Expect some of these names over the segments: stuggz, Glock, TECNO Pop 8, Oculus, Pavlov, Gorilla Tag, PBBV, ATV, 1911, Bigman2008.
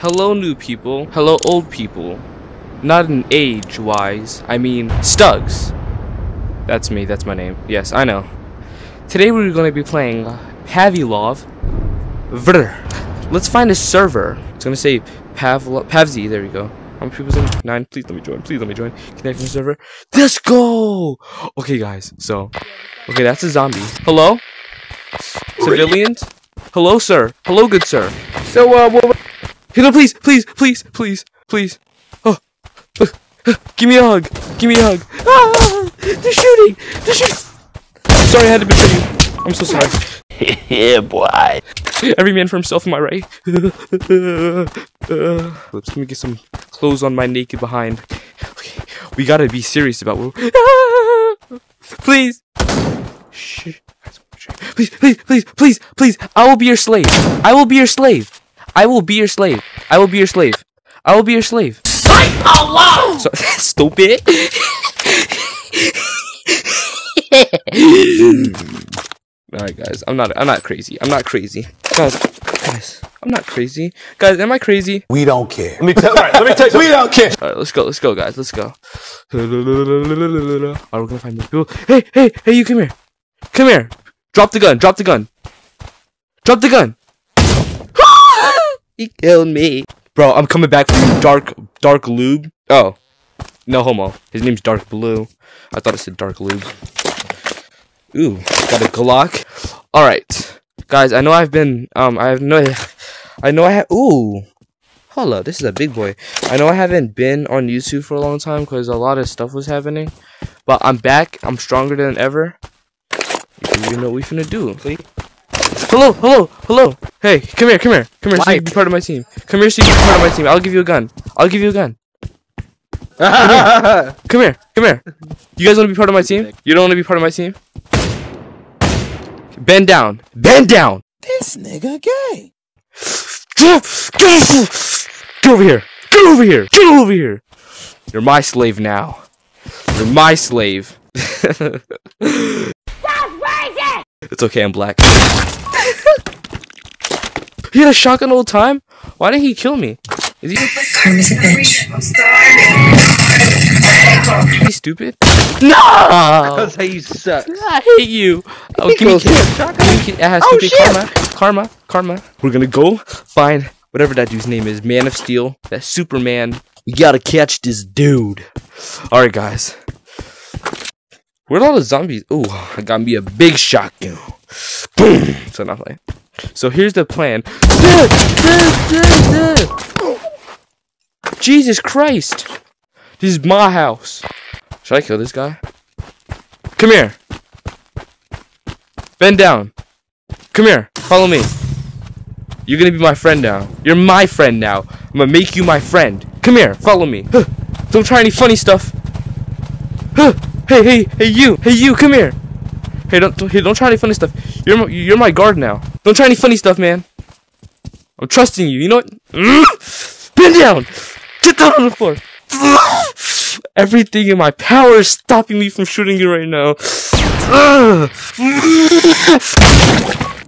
Hello new people, hello old people. Not in age-wise, I mean stuggz. That's me, that's my name. Yes, I know. Today we're going to be playing Pavlov. Let's find a server. It's going to say Pavzi, there we go. How many people's in? 9? Please let me join, please let me join. Connecting server. Let's go! Okay guys, so. Okay, that's a zombie. Hello? Civilians? Hello sir, hello good sir. So no, please. Oh. Give me a hug. Give me a hug. Ah, they're shooting. Sorry, I had to betray you. I'm so sorry. Yeah, boy. Every man for himself, am I right? Let me get some clothes on my naked behind. Okay, we gotta be serious about what. Please. Shh. Please. I will be your slave. I will be your slave. I will be your slave. I will be your slave. I will be your slave. Hello! So, stupid. Alright guys, I'm not crazy. Guys, I'm not crazy. Guys, am I crazy? We don't care. Let me tell you, we don't care. Alright, let's go guys, let's go. Alright, we're gonna find more people. Hey, you come here. Come here. Drop the gun. He killed me. Bro, I'm coming back from dark lube. Oh. No homo. His name's Dark Blue. I thought it said Dark Lube. Ooh, got a Glock. Alright. Guys, I know I've been ooh. Hello, this is a big boy. I know I haven't been on YouTube for a long time because a lot of stuff was happening. But I'm back. I'm stronger than ever. You know what we finna do. See? Hello. Hey, come here. So you can be part of my team. I'll give you a gun. Come here. You guys want to be part of my team? You don't want to be part of my team? Bend down. This nigga gay. Get over here. You're my slave now. Stop crazy. It's okay, I'm black. He had a shotgun all the time? Why didn't he kill me? Is he a bitch? I'm starving. Are you stupid? No! That's how you suck. I hate you. Oh, give me kill. It has to be karma. We're gonna go find whatever that dude's name is. Man of Steel. That Superman. We gotta catch this dude. Alright, guys. Where'd all the zombies? Ooh, I got me a big shotgun. Boom! So not like. So here's the plan. Jesus Christ! This is my house. Should I kill this guy? Come here. Bend down. Come here. Follow me. You're gonna be my friend now. You're my friend now. I'm gonna make you my friend. Come here. Follow me. Don't try any funny stuff. Hey you. Come here. Hey, don't try any funny stuff. You're my guard now. Don't try any funny stuff, man. I'm trusting you. You know what? Bend down. Get down on the floor. Everything in my power is stopping me from shooting you right now.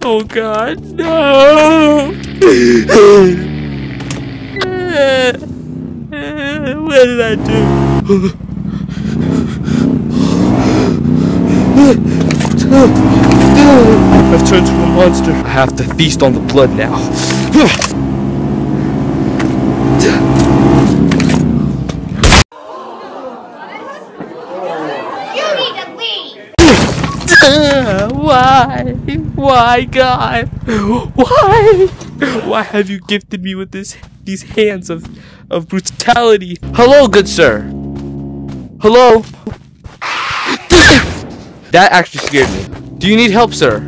Oh God, no! What did I do? I've turned into a monster. I have to feast on the blood now. You need to leave. Why? Why, God? Why? Why have you gifted me with these hands of brutality? Hello, good sir. Hello. That actually scared me. Do you need help, sir?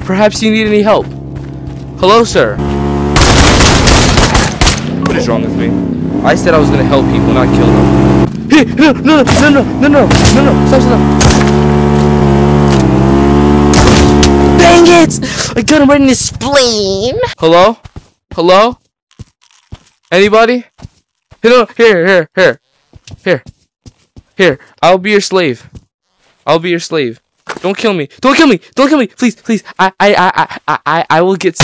Perhaps you need any help. Hello, sir. What is wrong with me? I said I was gonna help people, not kill them. Hey, no, stop. Dang it! I got him right in his spleen. Hello? Anybody? Here. I'll be your slave. Don't kill me. Don't kill me. Please. I will get.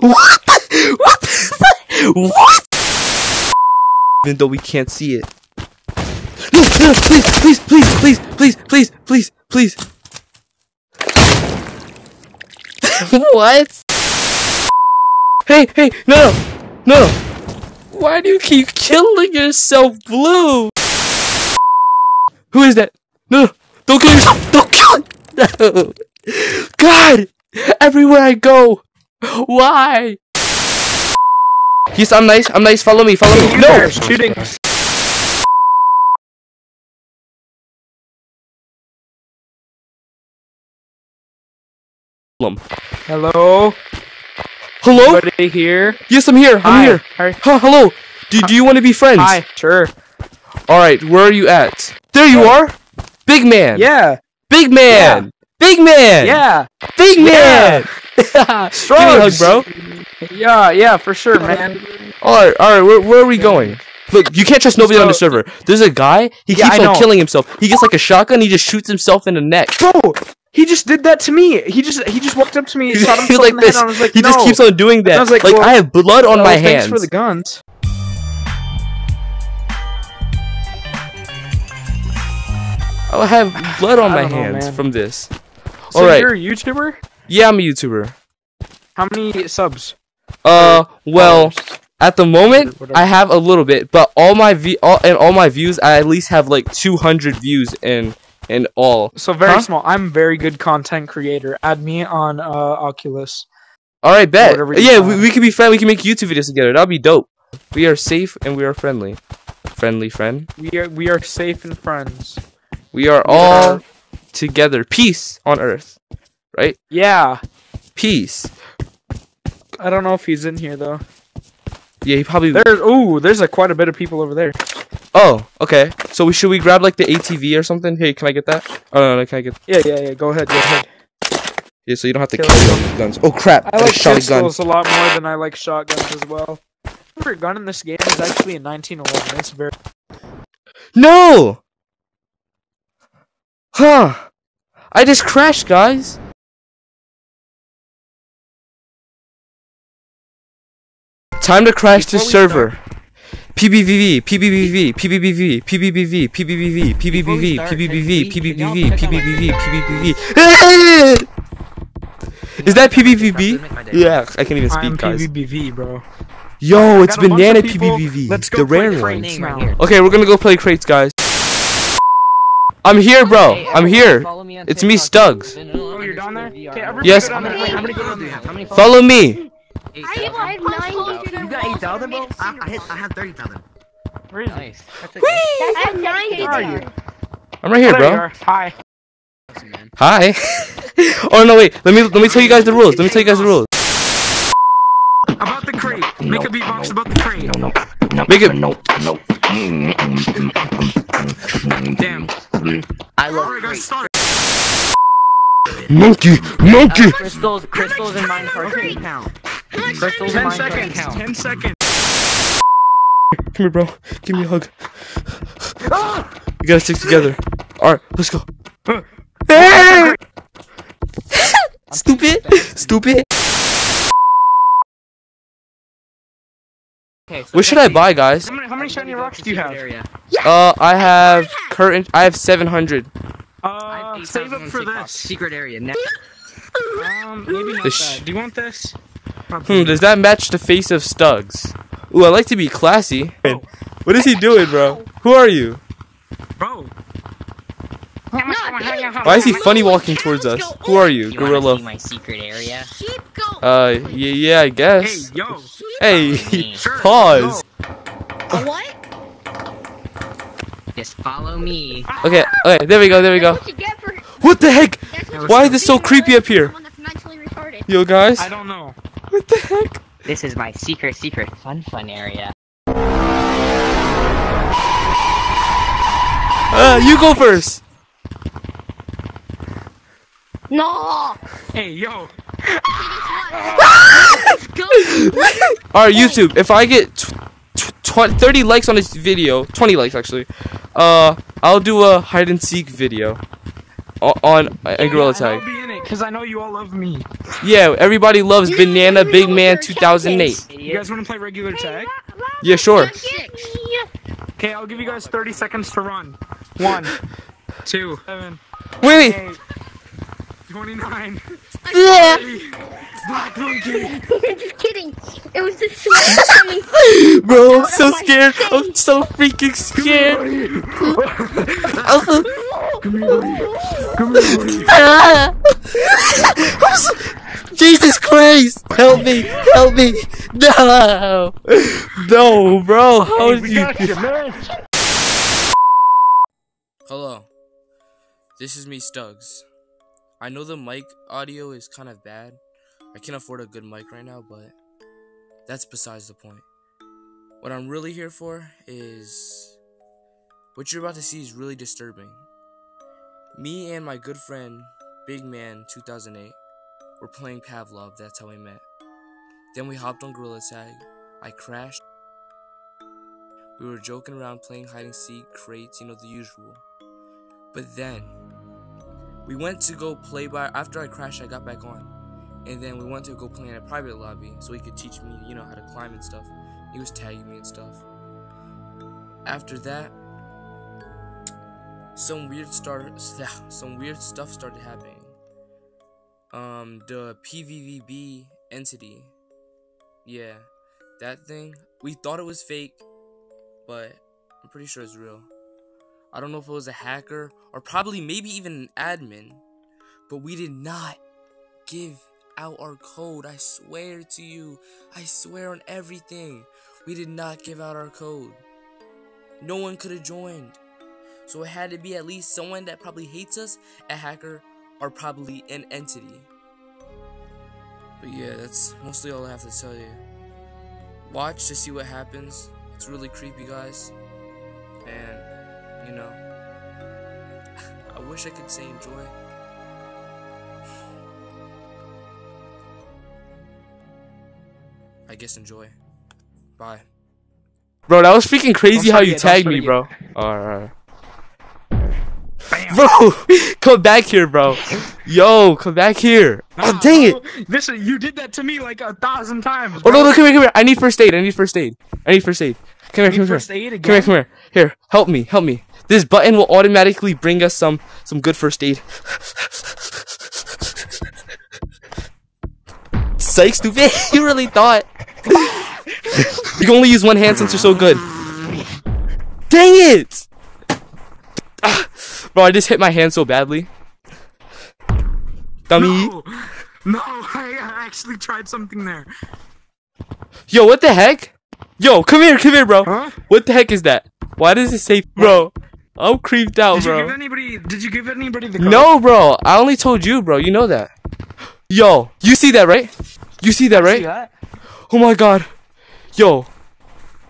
What? What? Even though we can't see it. No, no, please, please, please, please, please, please, please, please. What? Hey, hey, no, no. Why do you keep killing yourself, Blue? Who is that? No, don't kill yourself. Don't kill it. No. God, everywhere I go. Why? Yes, I'm nice. I'm nice. Follow me. Follow me. No shooting. Hello. Hello. Everybody here? Yes, I'm here. I'm here. Hi. Huh, hello. Do you want to be friends? Hi. Sure. All right. Where are you at? There you are. Big man. Yeah. Big man. Yeah. Big man. Yeah. Big man. Yeah. Give me a hug, bro. Yeah, yeah, for sure, man. All right, where are we going? Look, you can't trust nobody on the server. There's a guy, he keeps on killing himself. He gets like a shotgun, he just shoots himself in the neck. Bro, he just did that to me. He just walked up to me and shot himself like in the head, and I was like, no. He just keeps on doing that. I was like, well, I have blood on my hands. Thanks for the guns. I have blood on my hands from this. So all right. You're a YouTuber? Yeah, I'm a YouTuber. How many subs? Well, at the moment I have a little bit, but all my views, I at least have like 200 views in all. So very small. I'm a very good content creator. Add me on Oculus. All right, bet. Yeah, we can be friends. We can make YouTube videos together. That'll be dope. We are safe and we are friendly. Friendly friend. We are safe and friends. We are all together. Peace on earth. Right? Yeah. Peace. I don't know if he's in here though. Yeah, he probably. There's like quite a bit of people over there. Oh, okay. So should we grab like the ATV or something? Hey, can I get that? Oh no, no, can I get? Yeah. Go ahead. Go ahead. Yeah, so you don't have to carry all these guns. Oh crap! I like pistols a lot more than I like shotguns as well. My favorite gun in this game is actually a 1911. It's very. No. Huh? I just crashed, guys. Time to crash the server. PBBV, PBBV, PBBV, PBBV, PBBV, PBBV, PBBV, PBBV, PBBV, PBBV. Is that PBBV? Yeah, I can't even speak, guys. PBBV, bro. Yo, it's banana PBBV. Let's go play crates now. Okay, we're gonna go play crates, guys. I'm here, bro. I'm here. It's me, Stuggz. Oh, you're down there? Yes. Follow me. I have 9,000. You got 8,000, bro? I have 30,000. Where is it? Nice. I have 90,000. Where are you? I'm right here, bro. Hi. Hi. Oh no, wait. Let me tell you guys the rules. About the crate. Make a beatbox about the crate. No. Make it. No. Damn. I love crates. Monkey. Crystals in mine for £3. 10 seconds. 10 seconds. Come here, bro. Give me a hug. We gotta stick together. All right, let's go. Stupid. Okay, so what should I buy, guys? How many shiny rocks do you have? I have current. I have 700. Save up for this secret area. Maybe not that. Do you want this? Does that match the face of Stuggz? Ooh, I like to be classy. Oh. What is he doing, bro? Who are you? Bro. Why is he funny walking towards us? Who are you, Gorilla? My secret area. Yeah, I guess. Hey, yo. Hey, pause. What? Just follow me. Okay, there we go. What the heck? Why is this so creepy up here? Yo, guys. I don't know. What the heck? This is my secret fun area. You go first. No. Hey, yo. All right, YouTube. If I get 30 likes on this video, 20 likes actually, I'll do a hide and seek video on Gorilla Tag. it, because I know you all love me. Yeah, everybody loves Banana Big Man 2008. You guys want to play regular tag? Yeah, sure. Okay, I'll give you guys 30 seconds to run. 1, 2, 7. Wait. 8, 29. Yeah. 30. Black monkey. I'm just kidding. It was just funny. Bro, I'm so scared. I'm so freaking scared. Come here, buddy. Jesus Christ! Help me! Help me! No! No, bro! How did you... Hello. This is me, Stuggz. I know the mic audio is kind of bad. I can't afford a good mic right now, but that's besides the point. What I'm really here for is... what you're about to see is really disturbing. Me and my good friend, Bigman2008, were playing Pavlov, that's how we met. Then we hopped on Gorilla Tag, I crashed. We were joking around playing hide-and-seek, crates, you know, the usual. But then... we went to go play by, after I crashed I got back on, and then we went to go play in a private lobby so he could teach me, you know, how to climb and stuff. He was tagging me and stuff. After that, some weird stuff started happening. The PBBV entity, yeah, that thing, we thought it was fake, but I'm pretty sure it's real. I don't know if it was a hacker or probably maybe even an admin, but we did not give out our code. I swear to you, I swear on everything, we did not give out our code. No one could have joined, so it had to be at least someone that probably hates us, a hacker, or probably an entity. But yeah, that's mostly all I have to tell you. Watch to see what happens. It's really creepy, guys, and you know, I wish I could say enjoy. I guess enjoy. Bye. Bro, that was freaking crazy how you tagged me, bro. Alright. Bro, come back here, bro. Yo, come back here. Oh, dang it. This, you did that to me like 1,000 times. Bro. Oh, no, no, come here, come here. I need first aid. I need first aid. I need first aid. Come here, come here. Come here. Here, help me, help me. This button will automatically bring us some good first aid. Psych, stupid. You really thought. You can only use one hand since you're so good. Dang it! Bro, I just hit my hand so badly. Dummy. No, I actually tried something there. Yo, what the heck? Yo, come here, bro. Huh? What the heck is that? Why does it say, bro? I'm creeped out, bro. Did you give anybody the code? No, bro. I only told you, bro. You know that. Yo, you see that, right? You see that, right? See that? Oh my god. Yo,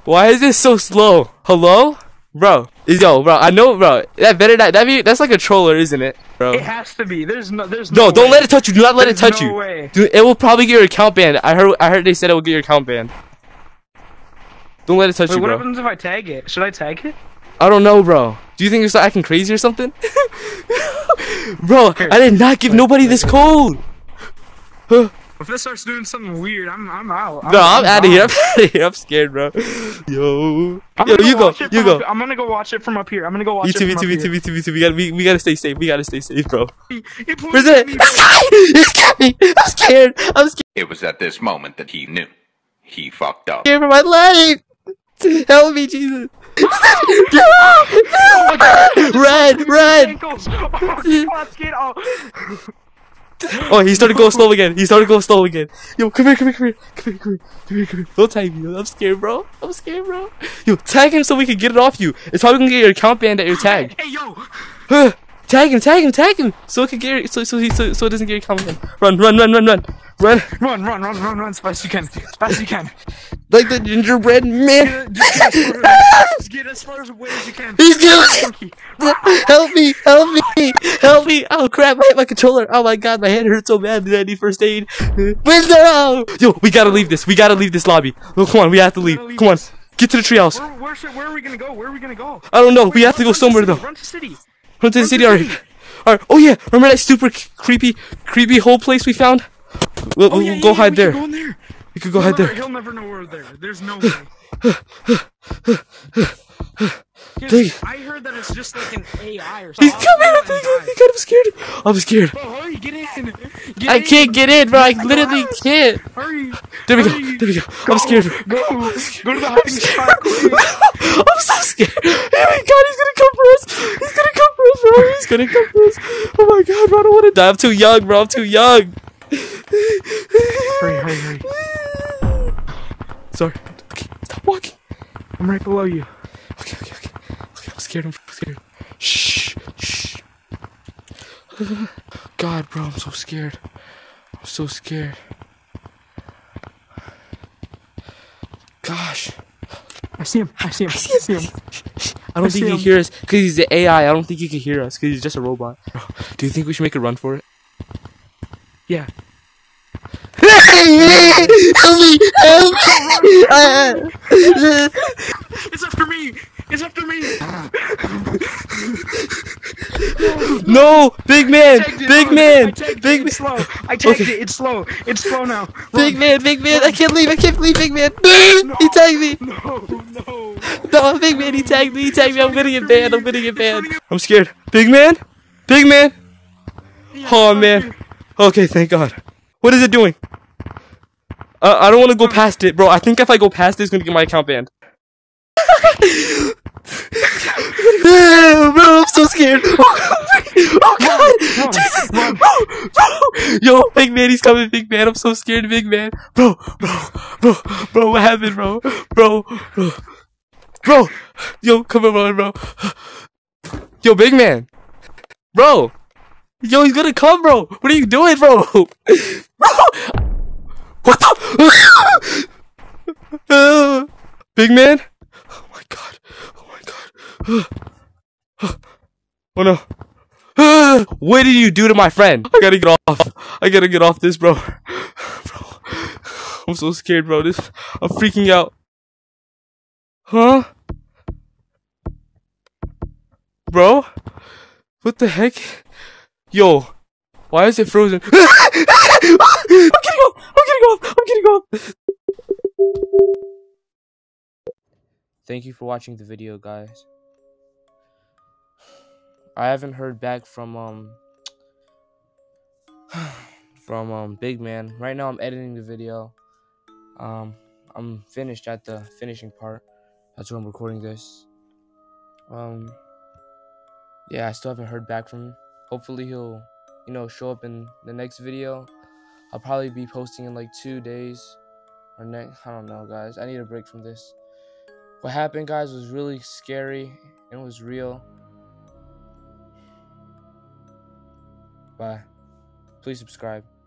why is this so slow? Hello? Bro, yo, bro, I know, bro. That better not, that be, that's like a troller, isn't it, bro? It has to be. There's no. No, don't let it touch you. Do not let it touch you. Way. Dude, it will probably get your account banned. I heard they said it will get your account banned. Don't let it touch you, bro. What happens if I tag it? Should I tag it? I don't know, bro. Do you think you're so acting crazy or something? Bro, here. I did not give nobody this code. If this starts doing something weird, I'm out. I'm out of here. I'm scared, bro. Yo. Yo, you go. You go. I'm gonna go watch it from up here. I'm gonna go watch it from up here. We gotta stay safe. We gotta stay safe, bro. Where's it? It's coming. I'm scared. I'm scared. It was at this moment that he knew. He fucked up. I'm scared for my life. Help me, Jesus. Run, run. Oh, he started going slow again. Yo, come here. Don't tag me. I'm scared, bro. Yo, tag him so we can get it off you. It's probably gonna get your account banned at your tag. Hey, yo. Tag him. So it can get so it doesn't get your account banned. Run, as fast as you can. Like the gingerbread man. Just get as far away as you can. He's going. Help me. Oh crap, I hit my controller. Oh my god, my hand hurts so bad. I need first aid. Window. Yo, we gotta leave this. Lobby. Oh, come on, we have to leave. Come on. Get to the treehouse. Where are we gonna go? I don't know. We have to go somewhere though. Run to the city. Alright, oh yeah, remember that super creepy whole place we found? We'll go hide there. Go in there. We could go hide there. He'll never know we're there. There's no way. I heard that it's just like an AI or something. He's coming! He kind of scared. I'm scared. Bro, hurry, get in. I can't get in, bro. I literally can't. Hurry. There we go. I'm scared. Go to the hiding spot. I'm so scared. Oh my god, he's gonna come for us. He's gonna come for us, bro. He's gonna come for us. Oh my god, bro. I don't want to die. I'm too young, bro. I'm too young. Hurry. Sorry. Okay, stop walking. I'm right below you. Okay. I'm scared. Shh. God, bro, I'm so scared. Gosh. I see him. I don't think he can hear us because he's the AI. I don't think he can hear us because he's just a robot. Bro, do you think we should make a run for it? Yeah. Help me! It's after me! No! Big man! It's slow now! Run. Big man! I can't leave, Big man! No, he tagged me! No, Big man, he tagged me! I'm gonna get banned! I'm scared! Big man! Yeah, oh man! Okay, thank God. What is it doing? I don't want to go past it, bro. I think if I go past it, it's gonna get my account banned. Damn, bro, I'm so scared. Oh God, Jesus, bro. Yo, Big Man, he's coming, Big Man. I'm so scared, Big Man. Bro, what happened, bro? Bro. Yo, come on, bro. Yo, Big Man, bro. Yo, he's gonna come, bro. What are you doing, bro? What the? Big man? Oh my god. Oh no. What did you do to my friend? I gotta get off this, bro. I'm so scared, bro. I'm freaking out. Huh? Bro? What the heck? Yo, why is it frozen? I'm getting off! Thank you for watching the video, guys. I haven't heard back from Big Man. Right now I'm editing the video. I'm finished at the finishing part. That's when I'm recording this. Yeah, I still haven't heard back from him. Hopefully he'll, show up in the next video. I'll probably be posting in like 2 days or next. I don't know, guys. I need a break from this. What happened, guys, was really scary and it was real. Bye. Please subscribe.